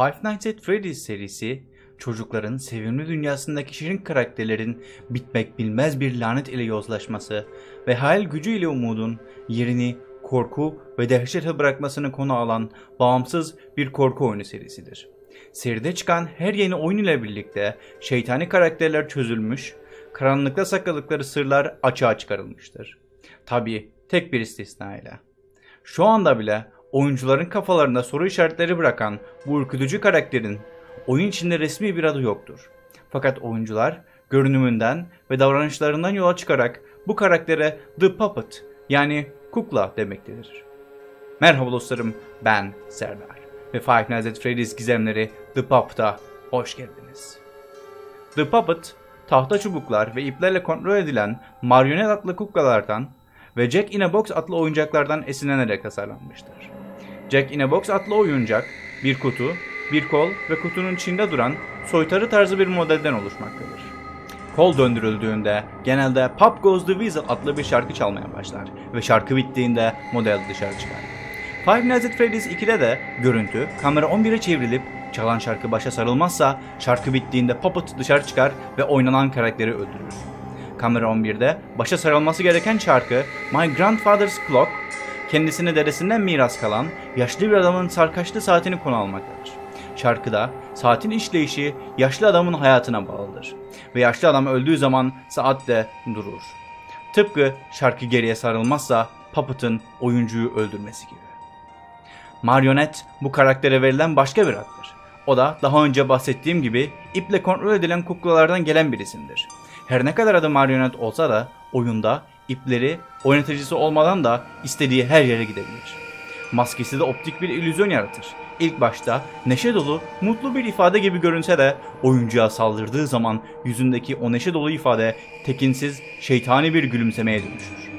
Five Nights at Freddy's serisi, çocukların sevimli dünyasındaki şirin karakterlerin bitmek bilmez bir lanet ile yozlaşması ve hayal gücüyle umudun yerini korku ve dehşete bırakmasını konu alan bağımsız bir korku oyunu serisidir. Seride çıkan her yeni oyun ile birlikte şeytani karakterler çözülmüş, karanlıkta sakladıkları sırlar açığa çıkarılmıştır. Tabii tek bir istisnayla. Şu anda bile oyuncuların kafalarında soru işaretleri bırakan bu ürkütücü karakterin oyun içinde resmi bir adı yoktur. Fakat oyuncular görünümünden ve davranışlarından yola çıkarak bu karaktere The Puppet yani kukla demektedir. Merhaba dostlarım, ben Serdar ve Five Nights at Freddy's gizemleri The Puppet'a hoş geldiniz. The Puppet, tahta çubuklar ve iplerle kontrol edilen Marionette adlı kuklalardan ve Jack in a Box adlı oyuncaklardan esinlenerek tasarlanmıştır. Jack in a Box adlı oyuncak, bir kutu, bir kol ve kutunun içinde duran soytarı tarzı bir modelden oluşmaktadır. Kol döndürüldüğünde genelde Pop Goes the Weasel adlı bir şarkı çalmaya başlar ve şarkı bittiğinde model dışarı çıkar. Five Nights at Freddy's 2'de de görüntü kamera 11'e çevrilip çalan şarkı başa sarılmazsa şarkı bittiğinde Puppet dışarı çıkar ve oynanan karakteri öldürür. Kamera 11'de başa sarılması gereken şarkı My Grandfather's Clock, kendisine dedesinden miras kalan yaşlı bir adamın sarkaçlı saatini konu almaktadır. Şarkıda saatin işleyişi yaşlı adamın hayatına bağlıdır ve yaşlı adam öldüğü zaman saat de durur. Tıpkı şarkı geriye sarılmazsa Puppet'ın oyuncuyu öldürmesi gibi. Marionet bu karaktere verilen başka bir addır. O da daha önce bahsettiğim gibi iple kontrol edilen kuklalardan gelen bir isimdir. Her ne kadar adı Marionet olsa da oyunda ipleri oynatıcısı olmadan da istediği her yere gidebilir. Maskesi de optik bir illüzyon yaratır. İlk başta neşe dolu, mutlu bir ifade gibi görünse de oyuncuya saldırdığı zaman yüzündeki o neşe dolu ifade tekinsiz, şeytani bir gülümsemeye dönüşür.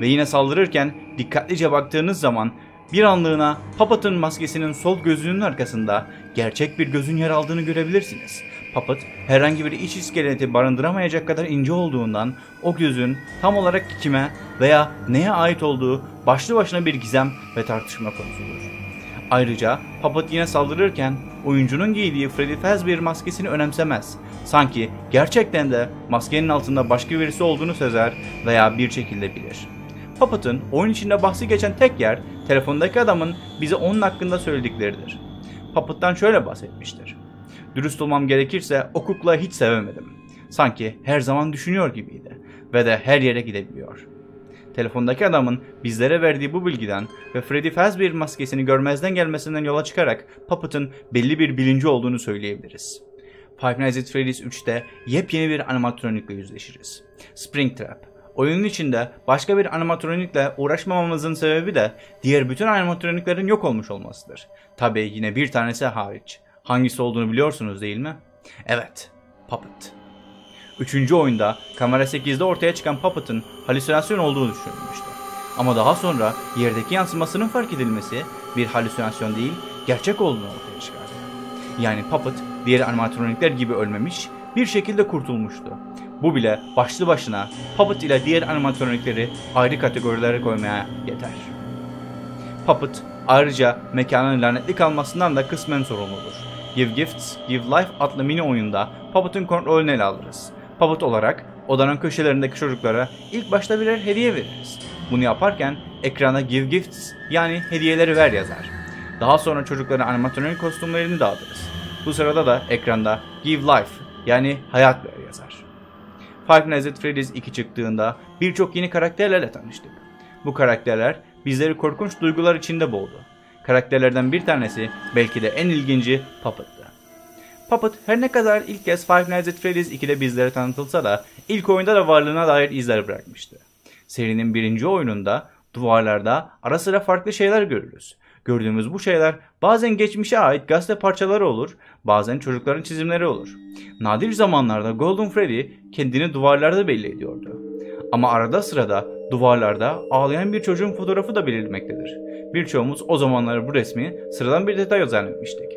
Ve yine saldırırken dikkatlice baktığınız zaman bir anlığına Puppet'ın maskesinin sol gözünün arkasında gerçek bir gözün yer aldığını görebilirsiniz. Puppet herhangi bir iç iskeleti barındıramayacak kadar ince olduğundan o gözün tam olarak kime veya neye ait olduğu başlı başına bir gizem ve tartışma konusudur. Ayrıca Puppet yine saldırırken oyuncunun giydiği Freddy Fazbear maskesini önemsemez. Sanki gerçekten de maskenin altında başka birisi olduğunu sezer veya bir şekilde bilir. Puppet'ın oyun içinde bahsi geçen tek yer telefondaki adamın bize onun hakkında söyledikleridir. Puppet'tan şöyle bahsetmiştir. Dürüst olmam gerekirse o kuklayı hiç sevemedim. Sanki her zaman düşünüyor gibiydi ve de her yere gidebiliyor. Telefondaki adamın bizlere verdiği bu bilgiden ve Freddy Fazbear maskesini görmezden gelmesinden yola çıkarak Puppet'ın belli bir bilinci olduğunu söyleyebiliriz. Five Nights at Freddy's 3'te yepyeni bir animatronikle yüzleşiriz. Springtrap. Oyunun içinde başka bir animatronikle uğraşmamamızın sebebi de diğer bütün animatroniklerin yok olmuş olmasıdır. Tabii yine bir tanesi hariç. Hangisi olduğunu biliyorsunuz değil mi? Evet, Puppet. Üçüncü oyunda kamera 8'de ortaya çıkan Puppet'ın halüsinasyon olduğu düşünülmüştü. Ama daha sonra yerdeki yansımasının fark edilmesi bir halüsinasyon değil, gerçek olduğunu ortaya çıkardı. Yani Puppet diğer animatronikler gibi ölmemiş, bir şekilde kurtulmuştu. Bu bile başlı başına Puppet ile diğer animatronikleri ayrı kategorilere koymaya yeter. Puppet ayrıca mekanın lanetli kalmasından da kısmen sorumludur. Give Gifts, Give Life adlı mini oyunda Puppet'ın kontrolünü ele alırız. Puppet olarak odanın köşelerindeki çocuklara ilk başta birer hediye veririz. Bunu yaparken ekrana Give Gifts yani hediyeleri ver yazar. Daha sonra çocuklara animatronik kostümlerini dağıtırız. Bu sırada da ekranda Give Life yani hayat ver yazar. Five Nights at Freddy's 2 çıktığında birçok yeni karakterlerle tanıştık. Bu karakterler bizleri korkunç duygular içinde boğdu. Karakterlerden bir tanesi belki de en ilginci Puppet'tı. Puppet her ne kadar ilk kez Five Nights at Freddy's 2'de bizlere tanıtılsa da ilk oyunda da varlığına dair izler bırakmıştı. Serinin birinci oyununda duvarlarda ara sıra farklı şeyler görürüz. Gördüğümüz bu şeyler bazen geçmişe ait gazete parçaları olur, bazen çocukların çizimleri olur. Nadir zamanlarda Golden Freddy kendini duvarlarda belli ediyordu. Ama arada sırada duvarlarda ağlayan bir çocuğun fotoğrafı da belirlenmektedir. Birçoğumuz o zamanları bu resmi sıradan bir detay zannetmiştik.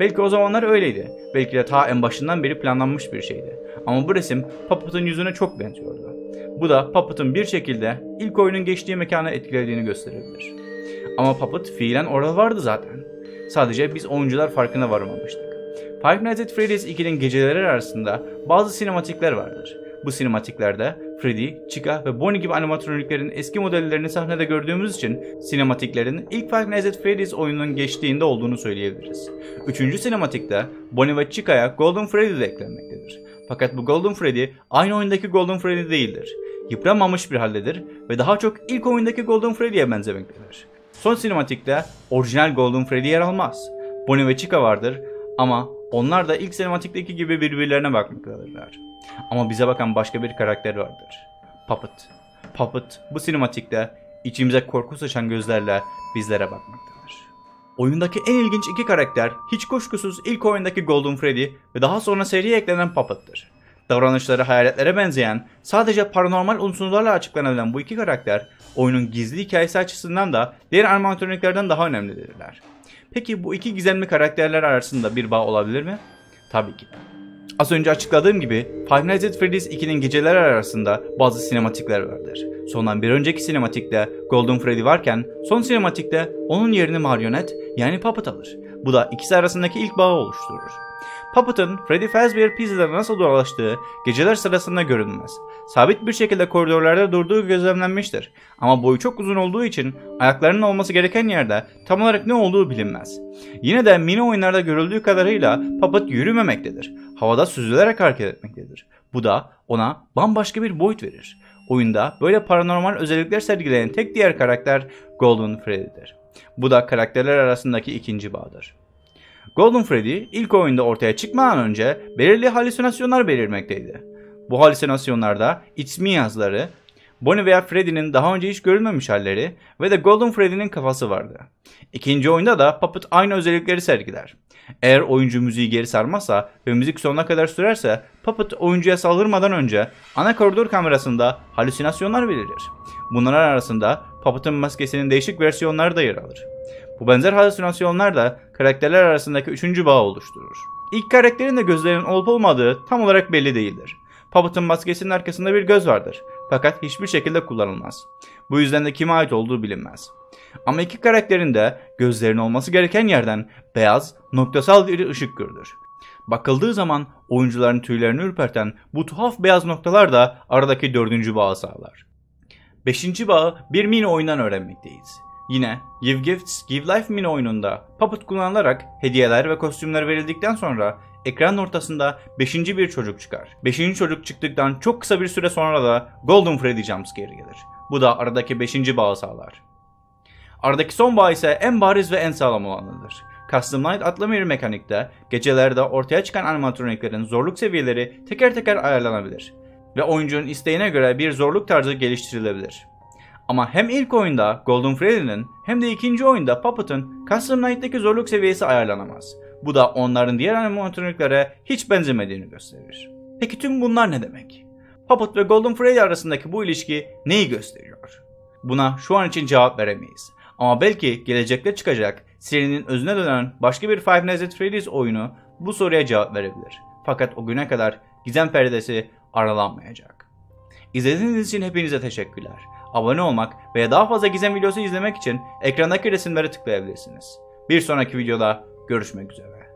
Belki o zamanlar öyleydi, belki de ta en başından beri planlanmış bir şeydi. Ama bu resim Puppet'ın yüzüne çok benziyordu. Bu da Puppet'ın bir şekilde ilk oyunun geçtiği mekana etkilediğini gösterebilir. Ama Puppet fiilen orada vardı zaten. Sadece biz oyuncular farkına varmamıştık. Five Nights at Freddy's 2'nin geceleri arasında bazı sinematikler vardır. Bu sinematiklerde Freddy, Chica ve Bonnie gibi animatroniklerin eski modellerini sahnede gördüğümüz için sinematiklerin ilk Five Nights at Freddy's oyununun geçtiğinde olduğunu söyleyebiliriz. Üçüncü sinematikte Bonnie ve Chica'ya Golden Freddy de eklenmektedir. Fakat bu Golden Freddy aynı oyundaki Golden Freddy değildir. Yıpranmamış bir haldedir ve daha çok ilk oyundaki Golden Freddy'ye benzemektedir. Son sinematikte orijinal Golden Freddy yer almaz. Bonnie ve Chica vardır ama onlar da ilk sinematikteki gibi birbirlerine bakmaktadırlar. Ama bize bakan başka bir karakter vardır. Puppet. Puppet bu sinematikte içimize korku saçan gözlerle bizlere bakmaktadır. Oyundaki en ilginç iki karakter hiç kuşkusuz ilk oyundaki Golden Freddy ve daha sonra seriye eklenen Puppet'tır. Davranışları hayaletlere benzeyen, sadece paranormal unsurlarla açıklanabilen bu iki karakter oyunun gizli hikayesi açısından da diğer animatroniklerden daha önemlidirler. Peki bu iki gizemli karakterler arasında bir bağ olabilir mi? Tabii ki. Az önce açıkladığım gibi Five Nights at Freddy's 2'nin geceleri arasında bazı sinematikler vardır. Sondan bir önceki sinematikte Golden Freddy varken son sinematikte onun yerini Marionette yani Puppet alır. Bu da ikisi arasındaki ilk bağı oluşturur. Puppet'ın Freddy Fazbear Pizza'da nasıl dolaştığı geceler sırasında görünmez. Sabit bir şekilde koridorlarda durduğu gözlemlenmiştir. Ama boyu çok uzun olduğu için ayaklarının olması gereken yerde tam olarak ne olduğu bilinmez. Yine de mini oyunlarda görüldüğü kadarıyla Puppet yürümemektedir. Havada süzülerek hareket etmektedir. Bu da ona bambaşka bir boyut verir. Oyunda böyle paranormal özellikler sergileyen tek diğer karakter Golden Freddy'dir. Bu da karakterler arasındaki ikinci bağdır. Golden Freddy ilk oyunda ortaya çıkmadan önce belirli halüsinasyonlar belirmekteydi. Bu halüsinasyonlarda ismi yazları, Bonnie veya Freddy'nin daha önce hiç görülmemiş halleri ve de Golden Freddy'nin kafası vardı. İkinci oyunda da Puppet aynı özellikleri sergiler. Eğer oyuncu müziği geri sarmazsa ve müzik sonuna kadar sürerse Puppet oyuncuya saldırmadan önce ana koridor kamerasında halüsinasyonlar belirir. Bunların arasında Puppet'ın maskesinin değişik versiyonları da yer alır. Bu benzer halüsinasyonlar da karakterler arasındaki üçüncü bağı oluşturur. İlk karakterin de gözlerinin olup olmadığı tam olarak belli değildir. Puppet'ın maskesinin arkasında bir göz vardır. Fakat hiçbir şekilde kullanılmaz. Bu yüzden de kime ait olduğu bilinmez. Ama iki karakterin de gözlerinin olması gereken yerden beyaz, noktasal bir ışık görülür. Bakıldığı zaman oyuncuların tüylerini ürperten bu tuhaf beyaz noktalar da aradaki dördüncü bağı sağlar. Beşinci bağı bir mini oyundan öğrenmekteyiz. Yine Give Gifts, Give Life mini oyununda Puppet kullanılarak hediyeler ve kostümler verildikten sonra ekranın ortasında 5. bir çocuk çıkar. 5. çocuk çıktıktan çok kısa bir süre sonra da Golden Freddy jumpscare gelir. Bu da aradaki 5. bağı sağlar. Aradaki son bağ ise en bariz ve en sağlam olanıdır. Custom Night adlı bir mekanikte gecelerde ortaya çıkan animatroniklerin zorluk seviyeleri teker teker ayarlanabilir ve oyuncunun isteğine göre bir zorluk tarzı geliştirilebilir. Ama hem ilk oyunda Golden Freddy'nin hem de ikinci oyunda Puppet'ın Custom Night'teki zorluk seviyesi ayarlanamaz. Bu da onların diğer animatroniklere hiç benzemediğini gösterir. Peki tüm bunlar ne demek? Puppet ve Golden Freddy arasındaki bu ilişki neyi gösteriyor? Buna şu an için cevap veremeyiz. Ama belki gelecekte çıkacak serinin özüne dönen başka bir Five Nights at Freddy's oyunu bu soruya cevap verebilir. Fakat o güne kadar gizem perdesi aralanmayacak. İzlediğiniz için hepinize teşekkürler. Abone olmak veya daha fazla gizem videosu izlemek için ekrandaki resimlere tıklayabilirsiniz. Bir sonraki videoda görüşmek üzere.